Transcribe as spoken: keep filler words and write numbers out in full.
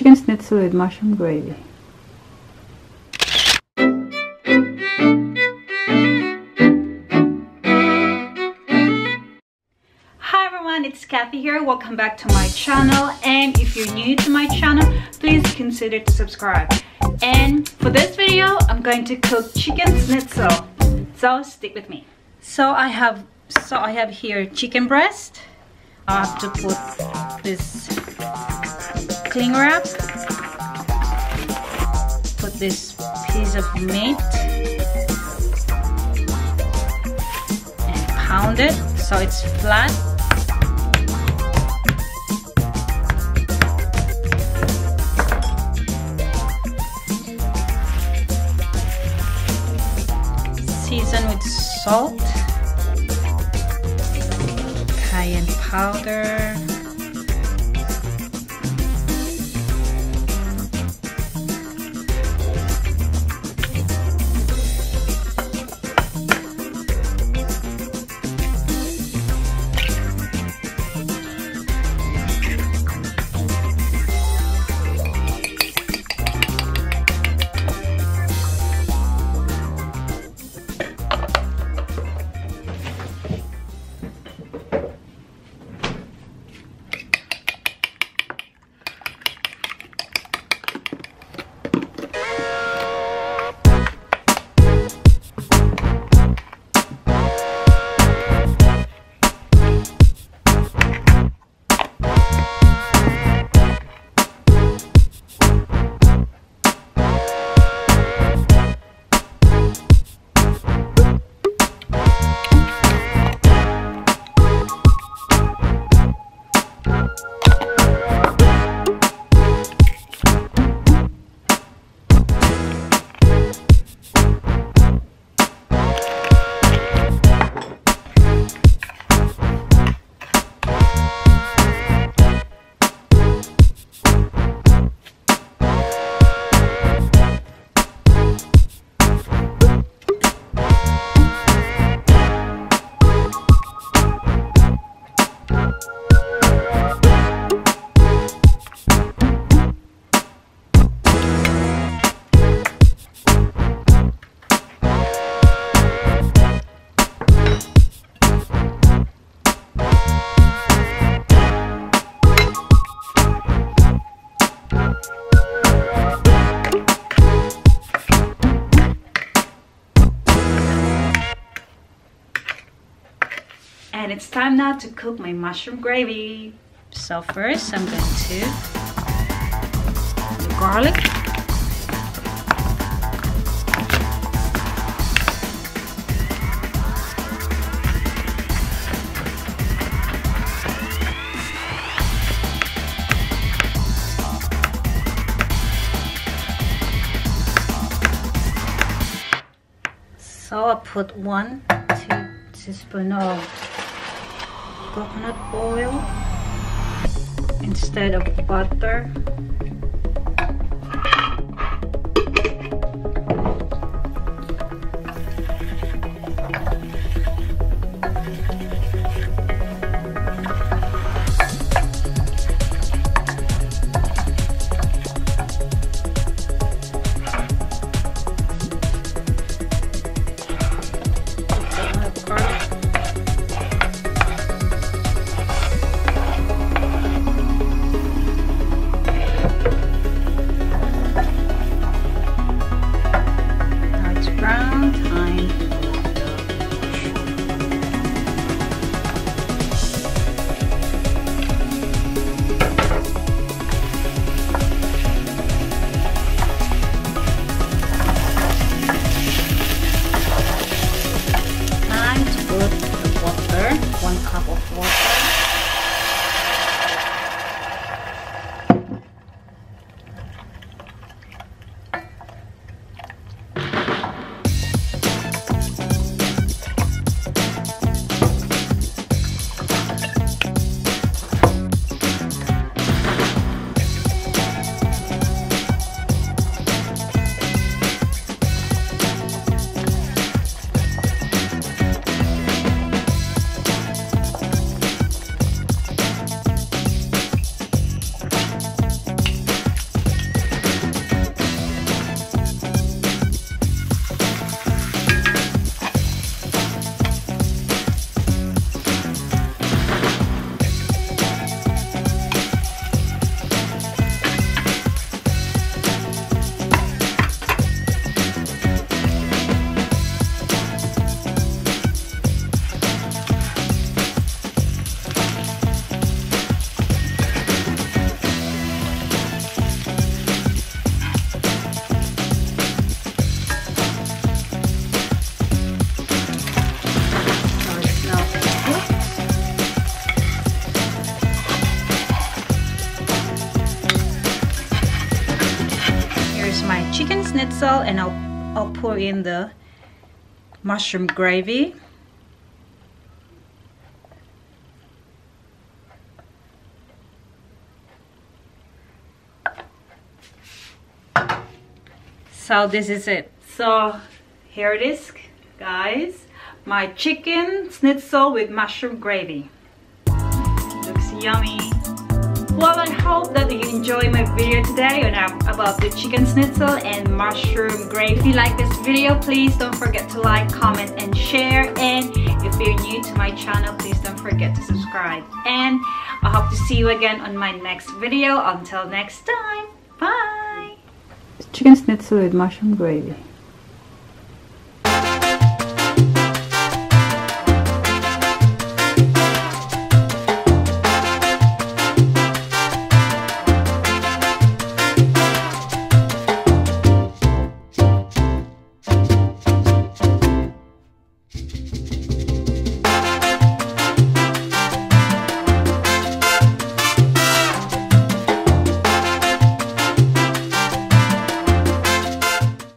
Chicken schnitzel with mushroom gravy. Hi everyone, it's Kathy here. Welcome back to my channel, and if you're new to my channel, please consider to subscribe. And for this video, I'm going to cook chicken schnitzel, so stick with me. So I have so I have here chicken breast. I have to put this cling wrap, put this piece of meat and pound it so it's flat. Season with salt, cayenne powder, and it's time now to cook my mushroom gravy. So first I'm going to add the garlic, so I put one two teaspoon of coconut oil instead of butter. chestnut salt, and I'll, I'll pour in the mushroom gravy. So this is it. So here it is, guys. My chicken schnitzel with mushroom gravy. Looks yummy. Well, I hope that you enjoy my video today about the chicken schnitzel and mushroom gravy. If you like this video, please don't forget to like, comment, and share. And if you're new to my channel, please don't forget to subscribe. And I hope to see you again on my next video. Until next time, bye! Chicken schnitzel with mushroom gravy.